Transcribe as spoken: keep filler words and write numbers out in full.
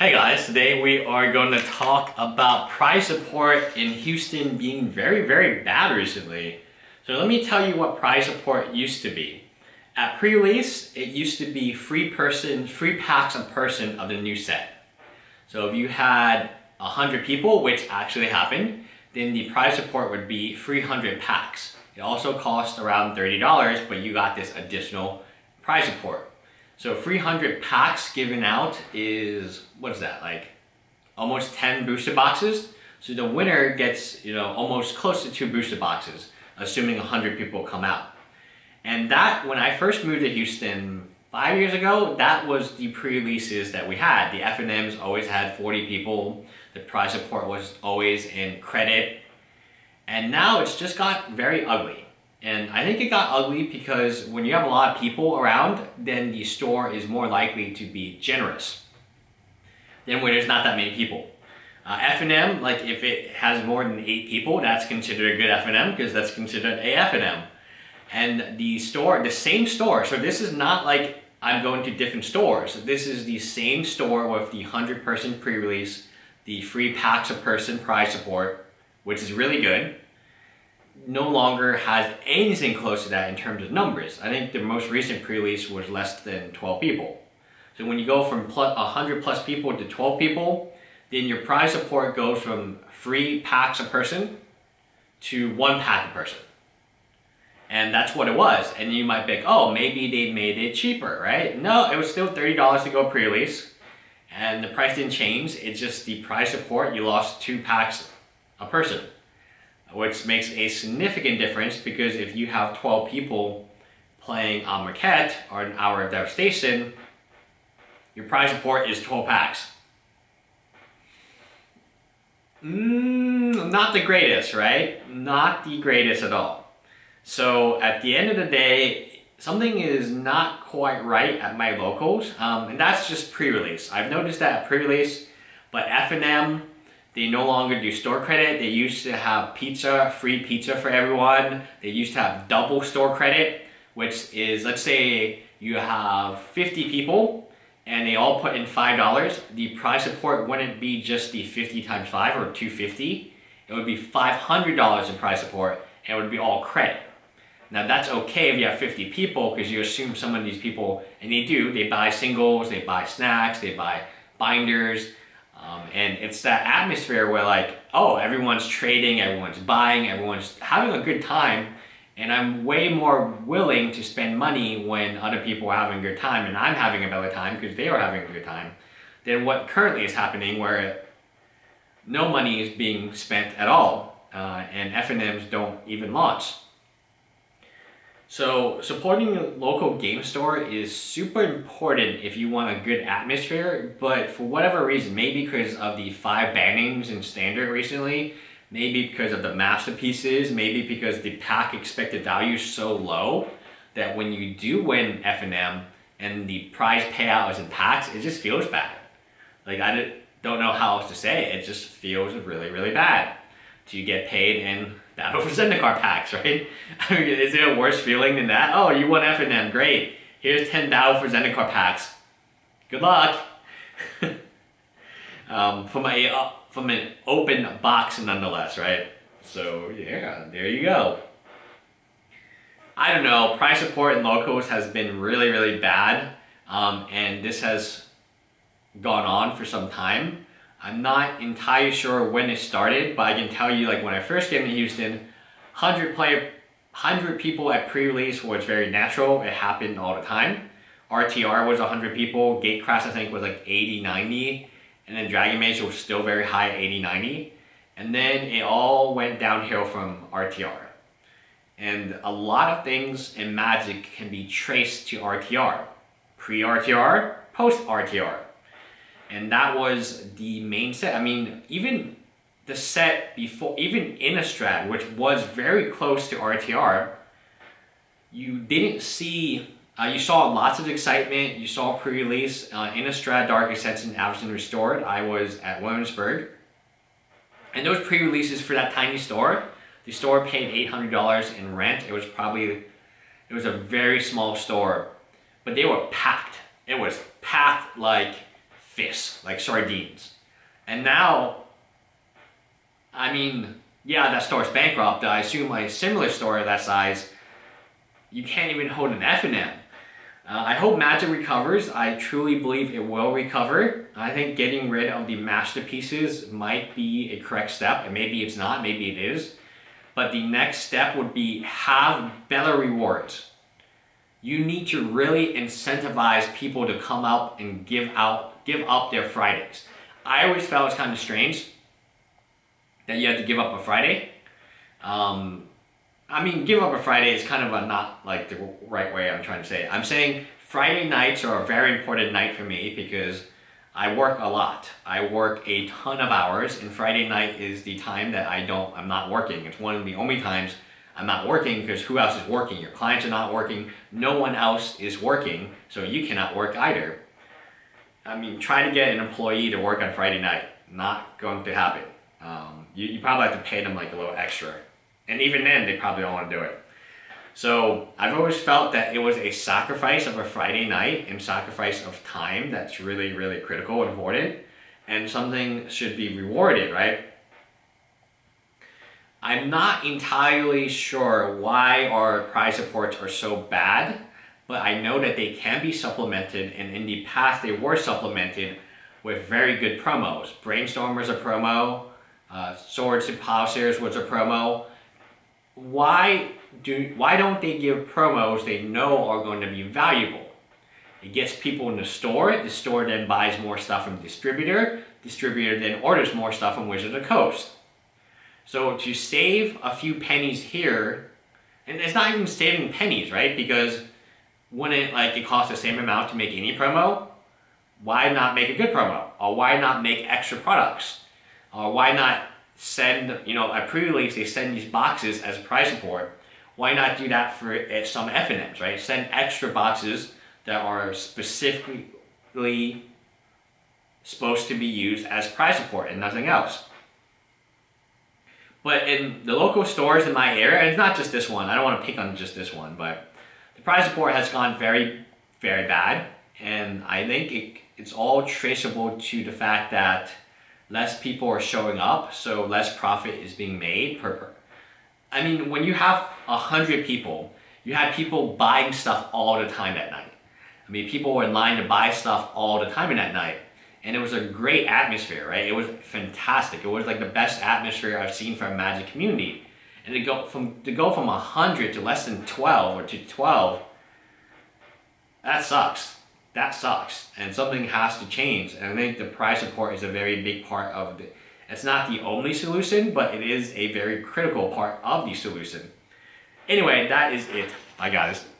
Hey guys, today we are going to talk about prize support in Houston being very, very bad recently. So let me tell you what prize support used to be. At pre-release, it used to be free person, free packs a person of the new set. So if you had one hundred people, which actually happened, then the prize support would be three hundred packs. It also cost around thirty dollars, but you got this additional prize support. So three hundred packs given out is, what is that, like almost ten booster boxes? So the winner gets, you know, almost close to two booster boxes, assuming one hundred people come out. And that, when I first moved to Houston five years ago, that was the pre-releases that we had. The F and Ms always had forty people, the prize support was always in credit, and now it's just got very ugly. And I think it got ugly because when you have a lot of people around, then the store is more likely to be generous than when there's not that many people. Uh, F and M, like if it has more than eight people, that's considered a good F and M because that's considered a F and M. And the store, the same store, so this is not like I'm going to different stores. This is the same store with the one hundred person pre-release, the free packs a person prize support, which is really good. No longer has anything close to that in terms of numbers. I think the most recent pre-release was less than twelve people. So when you go from one hundred plus people to twelve people, then your prize support goes from three packs a person to one pack a person. And that's what it was. And you might think, oh, maybe they made it cheaper, right? No, it was still thirty dollars to go pre-release. And the price didn't change. It's just the prize support, you lost two packs a person, which makes a significant difference because if you have twelve people playing on Marquette or an Hour of Devastation, your prize support is twelve packs. Mm, not the greatest, right? Not the greatest at all. So at the end of the day, something is not quite right at my locals, um, and that's just pre-release. I've noticed that at pre-release, but F and M, they no longer do store credit. They used to have pizza, free pizza for everyone. They used to have double store credit, which is, let's say you have fifty people and they all put in five dollars. The prize support wouldn't be just the fifty times five or two hundred fifty. It would be five hundred dollars in prize support and it would be all credit. Now that's okay if you have fifty people because you assume some of these people, and they do, they buy singles, they buy snacks, they buy binders, Um, and it's that atmosphere where like, oh, everyone's trading, everyone's buying, everyone's having a good time. And I'm way more willing to spend money when other people are having a good time and I'm having a better time because they are having a good time than what currently is happening where no money is being spent at all. Uh, and F and Ms don't even launch. So supporting a local game store is super important if you want a good atmosphere, but for whatever reason, maybe because of the five bannings in Standard recently, maybe because of the masterpieces, maybe because the pack expected value is so low that when you do win F and M and the prize payout is in packs, it just feels bad. Like I don't know how else to say it, it just feels really, really bad to get paid in Battle for Zendikar packs, right? I mean, is there a worse feeling than that? Oh, you won F and M, great. Here's ten Battle for Zendikar packs. Good luck. um, from, a, uh, from an open box nonetheless, right? So yeah, there you go. I don't know, price support in locals has been really, really bad. Um, and this has gone on for some time. I'm not entirely sure when it started, but I can tell you, like when I first came to Houston, one hundred player, one hundred people at pre-release was very natural. It happened all the time. R T R was one hundred people. Gatecrash I think was like eighty, ninety. And then Dragon Mage was still very high at eighty, ninety. And then it all went downhill from R T R. And a lot of things in Magic can be traced to R T R. Pre-R T R, post-R T R. And that was the main set. I mean, even the set before, even Innistrad, which was very close to R T R, you didn't see, uh, you saw lots of excitement. You saw pre-release, uh, Innistrad, Dark Ascension, Avacyn Restored. I was at Williamsburg. And those pre-releases for that tiny store, the store paid eight hundred dollars in rent. It was probably, it was a very small store, but they were packed. It was packed like fists, like sardines. And now, I mean, yeah, that store's bankrupt. I assume a similar store of that size, you can't even hold an F in them. Uh, I hope Magic recovers. I truly believe it will recover. I think getting rid of the masterpieces might be a correct step. And maybe it's not, maybe it is. But the next step would be have better rewards. You need to really incentivize people to come out and give out, give up their Fridays. I always felt it's kind of strange that you had to give up a Friday. Um, I mean, give up a Friday is kind of a not like the right way I'm trying to say it. I'm saying Friday nights are a very important night for me because I work a lot. I work a ton of hours, and Friday night is the time that I don't, I'm not working. It's one of the only times I'm not working because who else is working? Your clients are not working. No one else is working, so you cannot work either. I mean, try to get an employee to work on Friday night. Not going to happen. Um, you, you probably have to pay them like a little extra. And even then, they probably don't want to do it. So I've always felt that it was a sacrifice of a Friday night and sacrifice of time that's really, really critical and important. And something should be rewarded, right? I'm not entirely sure why our prize supports are so bad, but I know that they can be supplemented, and in the past they were supplemented with very good promos. Brainstorm was a promo, uh, Swords and Impossers was a promo. Why do why don't they give promos they know are going to be valuable? It gets people in the store, the store then buys more stuff from the distributor, distributor then orders more stuff from Wizards of the Coast. So to save a few pennies here, and it's not even saving pennies, right? Because wouldn't like it cost the same amount to make any promo? Why not make a good promo? Or why not make extra products? Or why not send, you know, at pre-release they send these boxes as prize support. Why not do that for at some F and Ms, right? Send extra boxes that are specifically supposed to be used as prize support and nothing else. But in the local stores in my area, and it's not just this one, I don't want to pick on just this one, but the prize support has gone very, very bad. And I think it, it's all traceable to the fact that less people are showing up, so less profit is being made. Per, per. I mean, when you have a hundred people, you have people buying stuff all the time that night. I mean, people were in line to buy stuff all the time that night. And it was a great atmosphere, right? It was fantastic. It was like the best atmosphere I've seen from a Magic community. And to go from to go from one hundred to less than twelve or to twelve, that sucks. That sucks. And something has to change. And I think the prize support is a very big part of it. It's not the only solution, but it is a very critical part of the solution. Anyway, that is it. I got it.